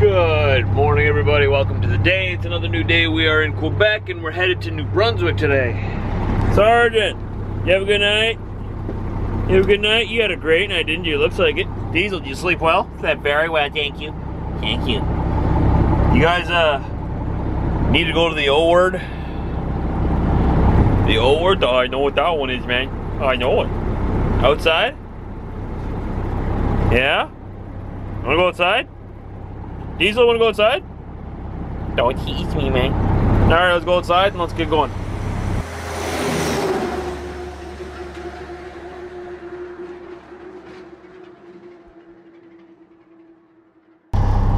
Good morning, everybody. Welcome to the day. It's another new day. We are in Quebec and we're headed to New Brunswick today. Sergeant, you have a good night? You have a good night? You had a great night, didn't you? Looks like it. Diesel, did you sleep well? Slept very well, thank you. Thank you. You guys need to go to the O word? The O word? Oh, I know what that one is, man. Oh, I know it. Outside? Yeah? Wanna go outside? Diesel, wanna go outside? Don't tease me, man. Alright, let's go outside and let's get going.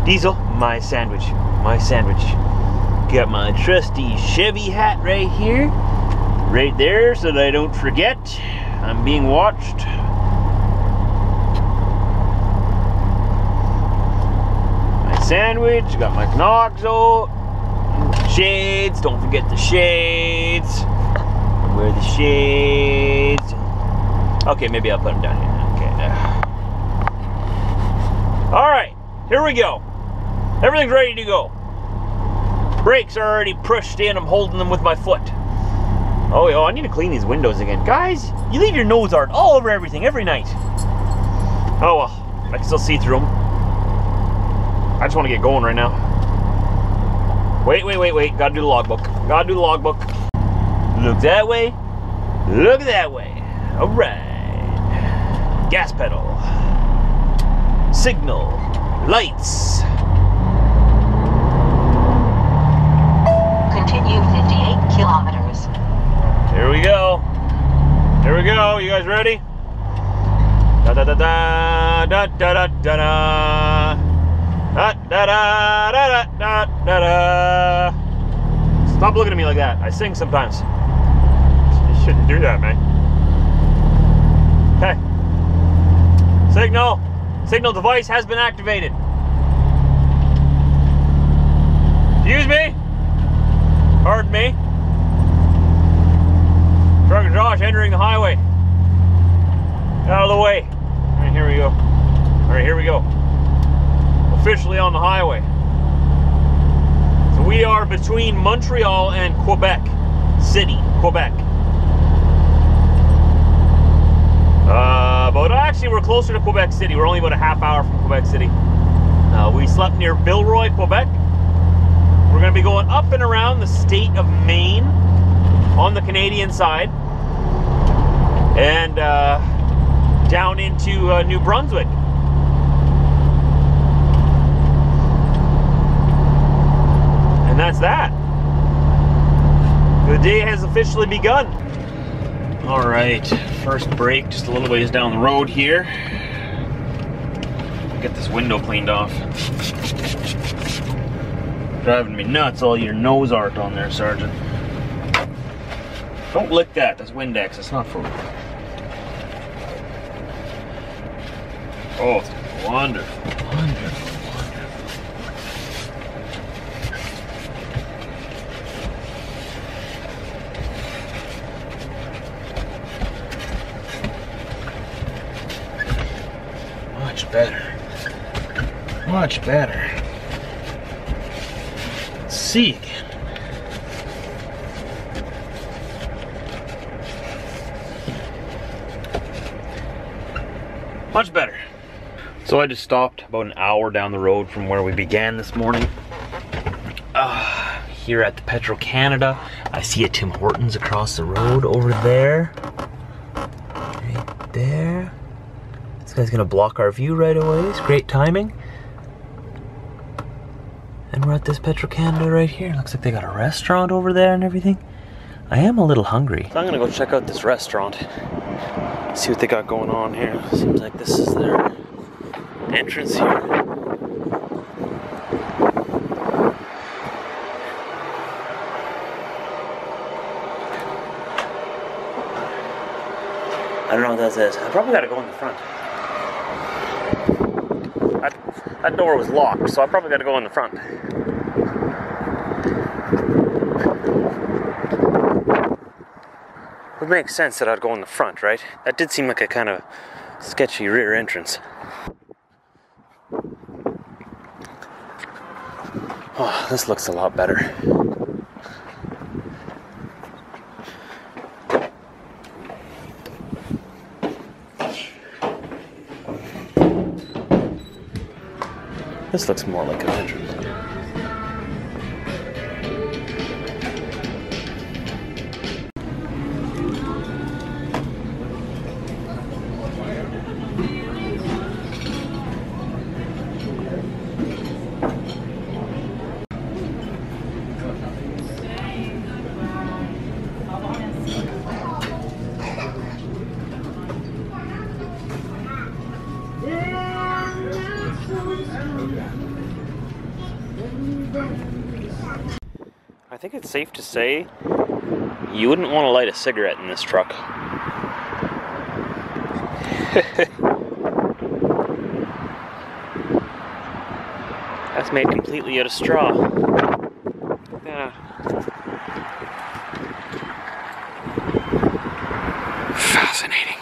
Diesel, my sandwich. My sandwich. Got my trusty Chevy hat right here. Right there, so that I don't forget. I'm being watched. Sandwich, got my Knoxo, shades, don't forget the shades. Where are the shades? Okay, maybe I'll put them down here. Okay. Alright, here we go. Everything's ready to go. Brakes are already pushed in, I'm holding them with my foot. Oh, yo, I need to clean these windows again. Guys, you leave your nose art all over everything every night. Oh well, I can still see through them. I just want to get going right now. Wait. Gotta do the logbook. Look that way. Look that way. All right. Gas pedal. Signal. Lights. Continue 58 kilometers. Here we go. You guys ready? Da da da da da da da da. Stop looking at me like that. I sing sometimes. You shouldn't do that, man. Okay. Signal. Signal device has been activated. Excuse me. Pardon me. Trucker Josh entering the highway. Out of the way. All right, here we go. Officially on the highway. So we are between Montreal and Quebec City, Quebec. But actually we're closer to Quebec City. We're only about a half hour from Quebec City. We slept near Villeroy, Quebec. We're gonna be going up and around the state of Maine on the Canadian side and down into New Brunswick. And that's that. The day has officially begun. All right, first break just a little ways down the road here. Get this window cleaned off. Driving me nuts, all your nose art on there, Sergeant. Don't lick that, that's Windex, it's not food. Oh, it's wonderful, wonderful. Much better. Let's see again. Much better. So I just stopped about an hour down the road from where we began this morning. Here at the Petro Canada. I see a Tim Hortons across the road over there. Right there. This guy's gonna block our view right away. It's great timing. And we're at this Petro Canada right here. Looks like they got a restaurant over there and everything. I am a little hungry. So I'm gonna go check out this restaurant. See what they got going on here. Seems like this is their entrance here. I don't know what that says. I probably gotta go in the front. That door was locked, so I probably got to go in the front. It would make sense that I'd go in the front, right? That did seem like a kind of sketchy rear entrance. Oh, this looks a lot better. This looks more like a bedroom. I think it's safe to say you wouldn't want to light a cigarette in this truck. That's made completely out of straw. Look at that. Fascinating.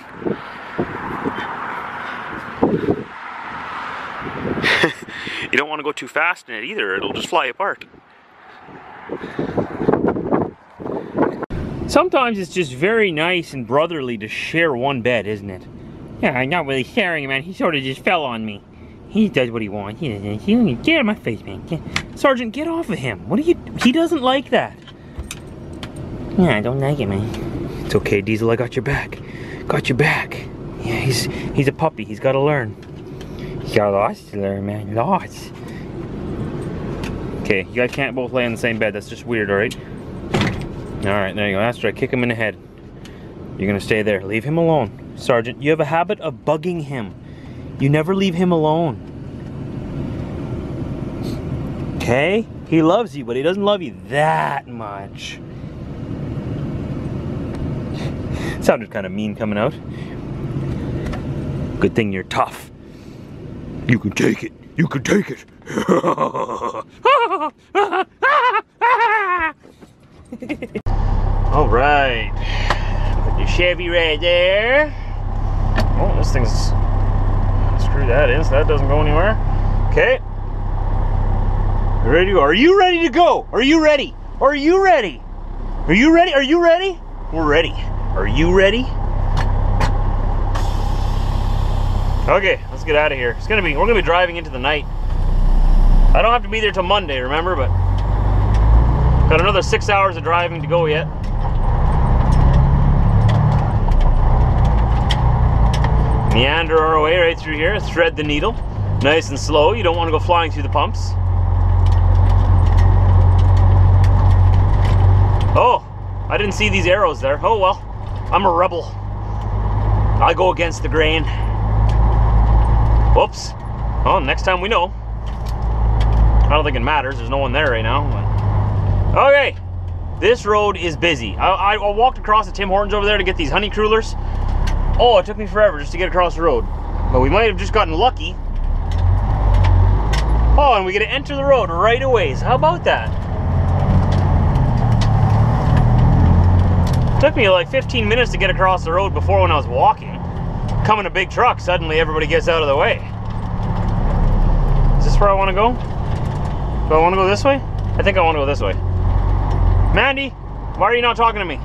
You don't want to go too fast in it either, it'll just fly apart. Sometimes it's just very nice and brotherly to share one bed, isn't it? Yeah, I'm not really sharing, man. He sort of just fell on me. He does what he wants. He doesn't. He doesn't get out of my face, man. Sergeant, get off of him. What are you? He doesn't like that. Yeah, I don't like it, man. It's okay, Diesel. I got your back. Got your back. Yeah, he's a puppy. He's got to learn. He's got lots to learn, man. Lots. Okay, you guys can't both lay on the same bed. That's just weird, all right? All right, there you go. That's right. Kick him in the head. You're going to stay there. Leave him alone. Sergeant, you have a habit of bugging him. You never leave him alone. Okay? He loves you, but he doesn't love you that much. Sounded kind of mean coming out. Good thing you're tough. You can take it. You can take it. All right, put your Chevy right there. Oh, this thing's, screw that in, so that doesn't go anywhere. Okay, ready to go. Are you ready to go? Are you ready? Are you ready? Are you ready? Are you ready? We're ready. Are you ready? Okay, let's get out of here. It's gonna be, we're gonna be driving into the night. I don't have to be there till Monday, remember, but got another 6 hours of driving to go yet. Meander our way right through here, thread the needle. Nice and slow, you don't want to go flying through the pumps. Oh, I didn't see these arrows there. Oh well, I'm a rebel. I go against the grain. Whoops. Oh, next time we know. I don't think it matters, there's no one there right now. But okay, this road is busy. I walked across the Tim Hortons over there to get these honey crullers. Oh, it took me forever just to get across the road. But we might have just gotten lucky. Oh, and we get to enter the road right a ways. How about that? It took me like 15 minutes to get across the road before when I was walking. Coming a big truck, suddenly everybody gets out of the way. Is this where I want to go? Do I want to go this way? I think I want to go this way. Mandy, why are you not talking to me?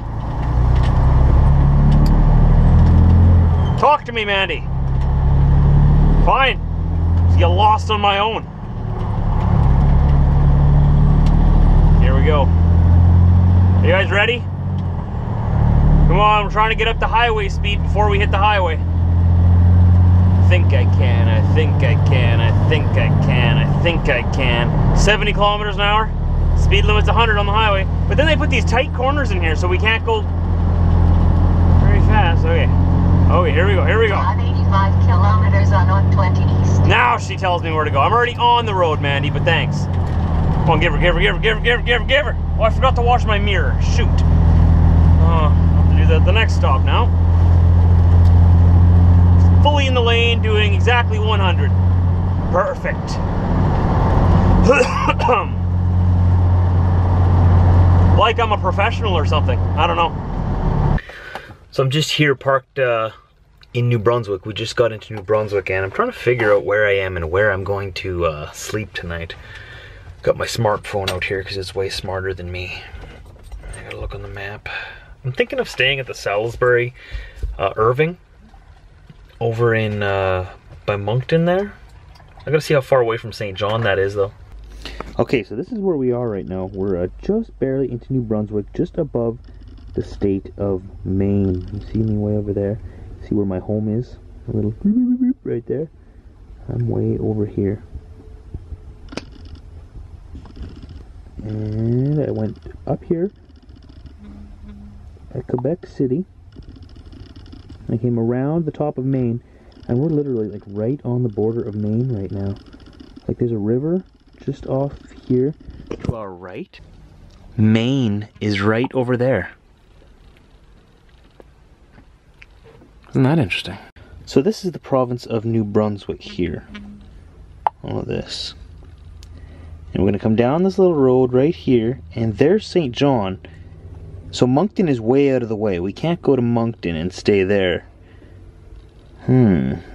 Talk to me, Mandy. Fine. Just get lost on my own. Here we go. Are you guys ready? Come on, I'm trying to get up to highway speed before we hit the highway. I think I can, I think I can, I think I can, I think I can. 70 kilometers an hour. Speed limit's 100 on the highway, but then they put these tight corners in here, so we can't go very fast. Okay. Okay, here we go. Here we go. 85 kilometers on 20 east. Now she tells me where to go. I'm already on the road, Mandy. But thanks. Come on, give her, give her, give her, give her, give her, give her, give her. Oh, I forgot to wash my mirror. Shoot. I'll have to do that at the next stop now. Fully in the lane, doing exactly 100. Perfect. Like I'm a professional or something. I don't know. So I'm just here parked in New Brunswick. We just got into New Brunswick and I'm trying to figure out where I am and where I'm going to sleep tonight. Got my smartphone out here because it's way smarter than me. I gotta look on the map. I'm thinking of staying at the Salisbury, Irving, over in, by Moncton there. I gotta see how far away from Saint John that is though. Okay, so this is where we are right now. We're just barely into New Brunswick, just above the state of Maine. You see me way over there? See where my home is? A little right there. I'm way over here. And I went up here at Quebec City. I came around the top of Maine, and we're literally like right on the border of Maine right now. Like there's a river just off here to our right. Maine is right over there. Isn't that interesting? So this is the province of New Brunswick here. All of this. And we're going to come down this little road right here, and there's St. John. So Moncton is way out of the way. We can't go to Moncton and stay there.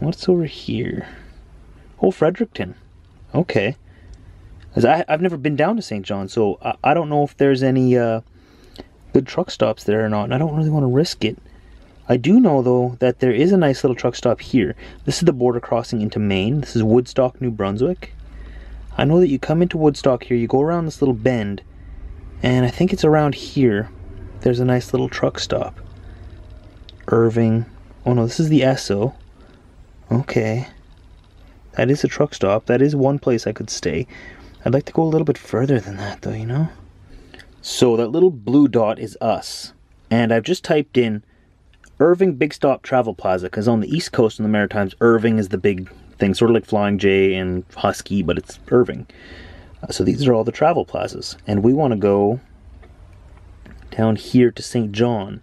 What's over here? Oh, Fredericton. Okay. As I've never been down to St. John, so I don't know if there's any good truck stops there or not, and I don't really want to risk it. I do know, though, that there is a nice little truck stop here. This is the border crossing into Maine. This is Woodstock, New Brunswick. I know that you come into Woodstock here, you go around this little bend, and I think it's around here. There's a nice little truck stop. Irving. Oh no, this is the Esso. Okay. That is a truck stop. That is one place I could stay. I'd like to go a little bit further than that, though, you know? So that little blue dot is us. And I've just typed in Irving Big Stop Travel Plaza, because on the East Coast in the Maritimes, Irving is the big thing, sort of like Flying J and Husky, but it's Irving. So these are all the travel plazas, and we want to go down here to St. John.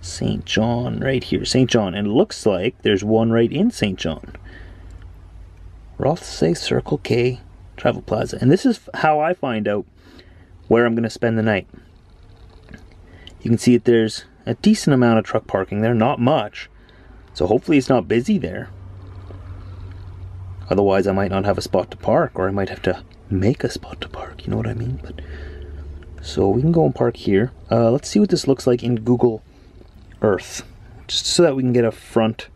St. John, right here, St. John, and it looks like there's one right in St. John. Rothsay Circle K Travel Plaza, and this is how I find out where I'm going to spend the night. You can see that there's a decent amount of truck parking there, not much. So hopefully it's not busy there. Otherwise I might not have a spot to park, or I might have to make a spot to park, you know what I mean? But so we can go and park here. Let's see what this looks like in Google Earth, just so that we can get a front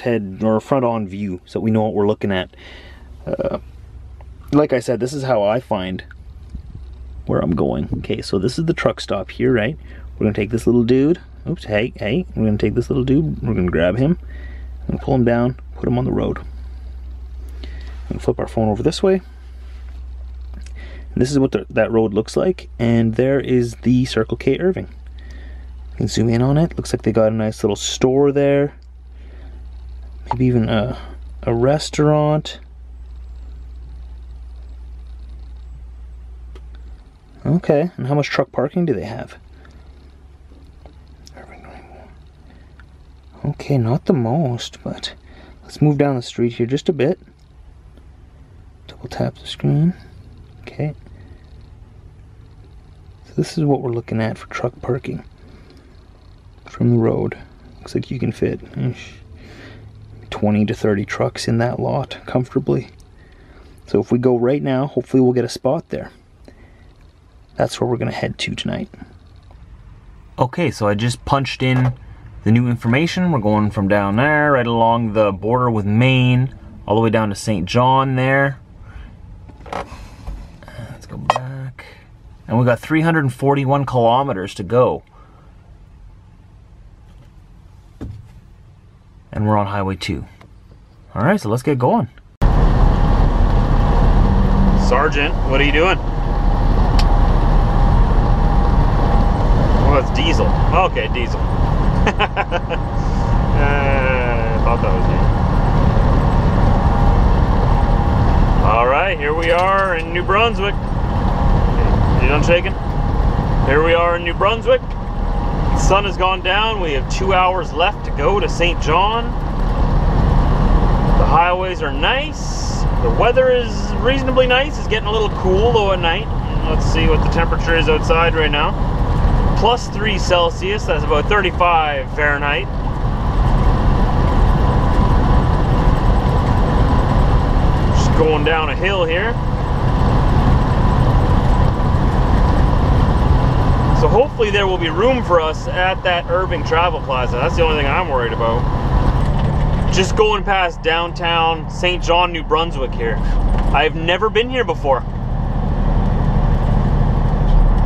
head or front on view so we know what we're looking at. Like I said, this is how I find where I'm going. Okay, so this is the truck stop here, right? We're gonna take this little dude. Oops, hey, we're gonna take this little dude, we're gonna grab him, and pull him down, put him on the road. I'm gonna flip our phone over this way. And this is what that road looks like, and there is the Circle K Irving. You can zoom in on it, looks like they got a nice little store there. Maybe even a restaurant. Okay, and how much truck parking do they have? Okay, not the most, but let's move down the street here just a bit. Double tap the screen. Okay. So this is what we're looking at for truck parking. From the road. Looks like you can fit 20 to 30 trucks in that lot comfortably. So if we go right now, hopefully we'll get a spot there. That's where we're going to head to tonight. Okay, so I just punched in the new information. We're going from down there right along the border with Maine all the way down to St. John there. Let's go back, and we got 341 kilometers to go, and we're on highway 2. All right, so let's get going. Sergeant, what are you doing? Oh, it's Diesel. Okay, Diesel. I thought that was it. Alright, here we are in New Brunswick. You done shaking? Here we are in New Brunswick. The sun has gone down. We have 2 hours left to go to St. John. The highways are nice. The weather is reasonably nice. It's getting a little cool though at night. Let's see what the temperature is outside right now. +3°C, that's about 35 Fahrenheit. Just going down a hill here. So hopefully there will be room for us at that Irving Travel Plaza. That's the only thing I'm worried about. Just going past downtown Saint John, New Brunswick here. I've never been here before.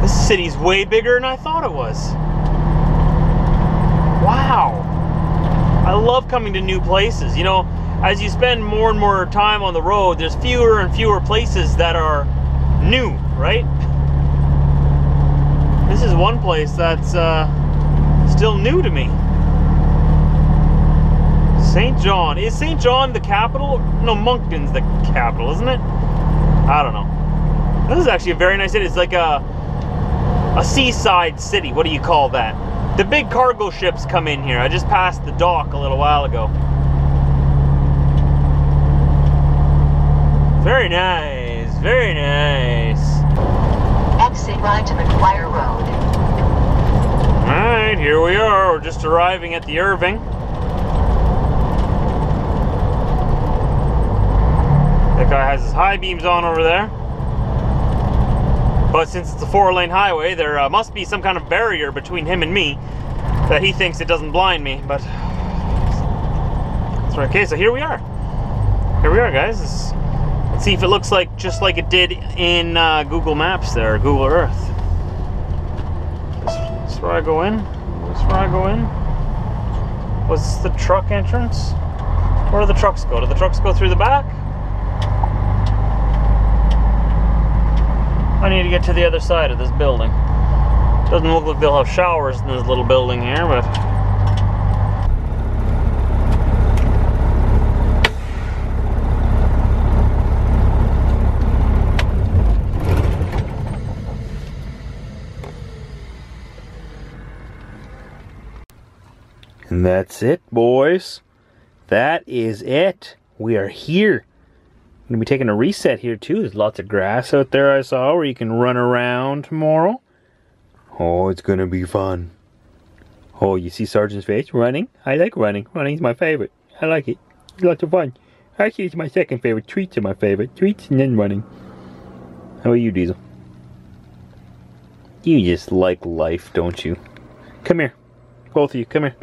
This city's way bigger than I thought it was. Wow. I love coming to new places. You know, as you spend more and more time on the road, there's fewer and fewer places that are new, right? This is one place that's still new to me. Saint John. Is Saint John the capital? No, Moncton's the capital, isn't it? I don't know. This is actually a very nice city. It's like a seaside city. What do you call that? The big cargo ships come in here. I just passed the dock a little while ago. Very nice, very nice. Exit right to McGuire Road. All right, here we are. We're just arriving at the Irving. That guy has his high beams on over there. But since it's a four-lane highway, there must be some kind of barrier between him and me that he thinks it doesn't blind me, but that's right. Okay, so here we are. Here we are, guys. Let's see if it looks like just like it did in Google Maps there, or Google Earth. That's where I go in. That's where I go in. What's the truck entrance? Where do the trucks go? Do the trucks go through the back? I need to get to the other side of this building. Doesn't look like they'll have showers in this little building here, but... And that's it, boys. That is it. We are here. Gonna be taking a reset here too. There's lots of grass out there I saw where you can run around tomorrow. Oh, it's gonna be fun. Oh, you see Sergeant's face? Running? I like running. Running's my favorite. I like it. It's lots of fun. Actually, it's my second favorite. Treats are my favorite. Treats and then running. How about you, Diesel? You just like life, don't you? Come here. Both of you, come here.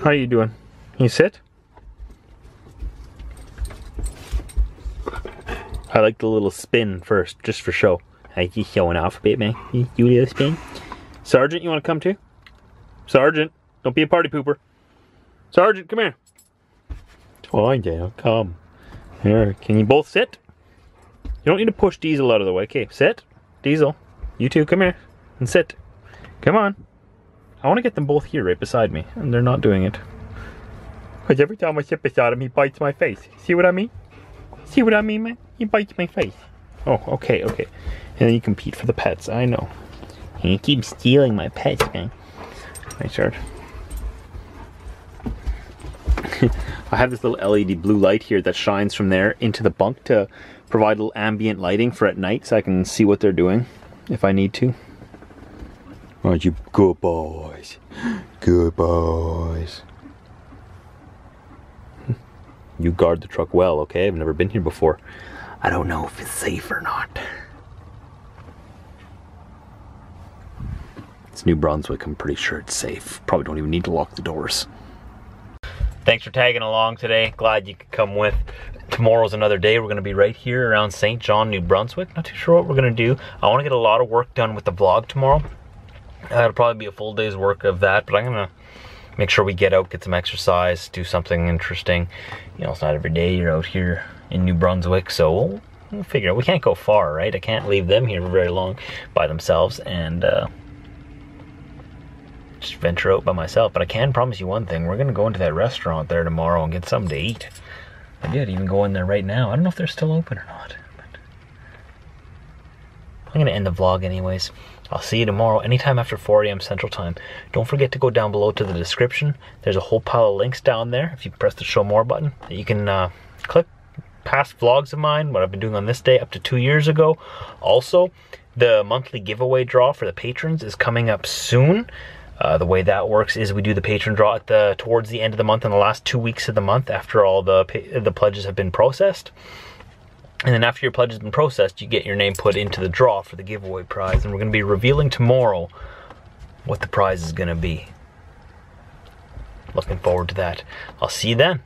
How are you doing? You sit? I like the little spin first, just for show. He's showing off a bit, man. You do the spin. Sergeant, you want to come too? Sergeant, don't be a party pooper. Sergeant, come here. It's fine, Dale. Come. Here, can you both sit? You don't need to push Diesel out of the way. Okay, sit. Diesel, you two, come here and sit. Come on. I want to get them both here right beside me, and they're not doing it. Because every time I sit beside him, he bites my face. See what I mean? See what I mean, man? He bites my face. Oh, okay, okay. And then you compete for the pets, I know. And you keep stealing my pets, man. Nice yard. I have this little LED blue light here that shines from there into the bunk to provide a little ambient lighting for at night so I can see what they're doing if I need to. Aren't you good boys? Good boys. You guard the truck well, okay? I've never been here before. I don't know if it's safe or not. It's New Brunswick, I'm pretty sure it's safe. Probably don't even need to lock the doors. Thanks for tagging along today. Glad you could come with. Tomorrow's another day. We're gonna be right here around Saint John, New Brunswick. Not too sure what we're gonna do. I wanna get a lot of work done with the vlog tomorrow. It'll probably be a full day's work of that, but I'm gonna make sure we get out, get some exercise, do something interesting. You know, it's not every day you're out here in New Brunswick, so we'll figure out. We can't go far, right? I can't leave them here for very long by themselves and just venture out by myself. But I can promise you one thing. We're gonna go into that restaurant there tomorrow and get something to eat. I did even go in there right now. I don't know if they're still open or not. But I'm gonna end the vlog anyways. I'll see you tomorrow anytime after 4 a.m. Central Time. Don't forget to go down below to the description. There's a whole pile of links down there. If you press the show more button, you can click past vlogs of mine, what I've been doing on this day up to 2 years ago. Also, the monthly giveaway draw for the patrons is coming up soon. The way that works is we do the patron draw at towards the end of the month, in the last 2 weeks of the month, after all the pledges have been processed. And then after your pledge has been processed, you get your name put into the draw for the giveaway prize. And we're going to be revealing tomorrow what the prize is going to be. Looking forward to that. I'll see you then.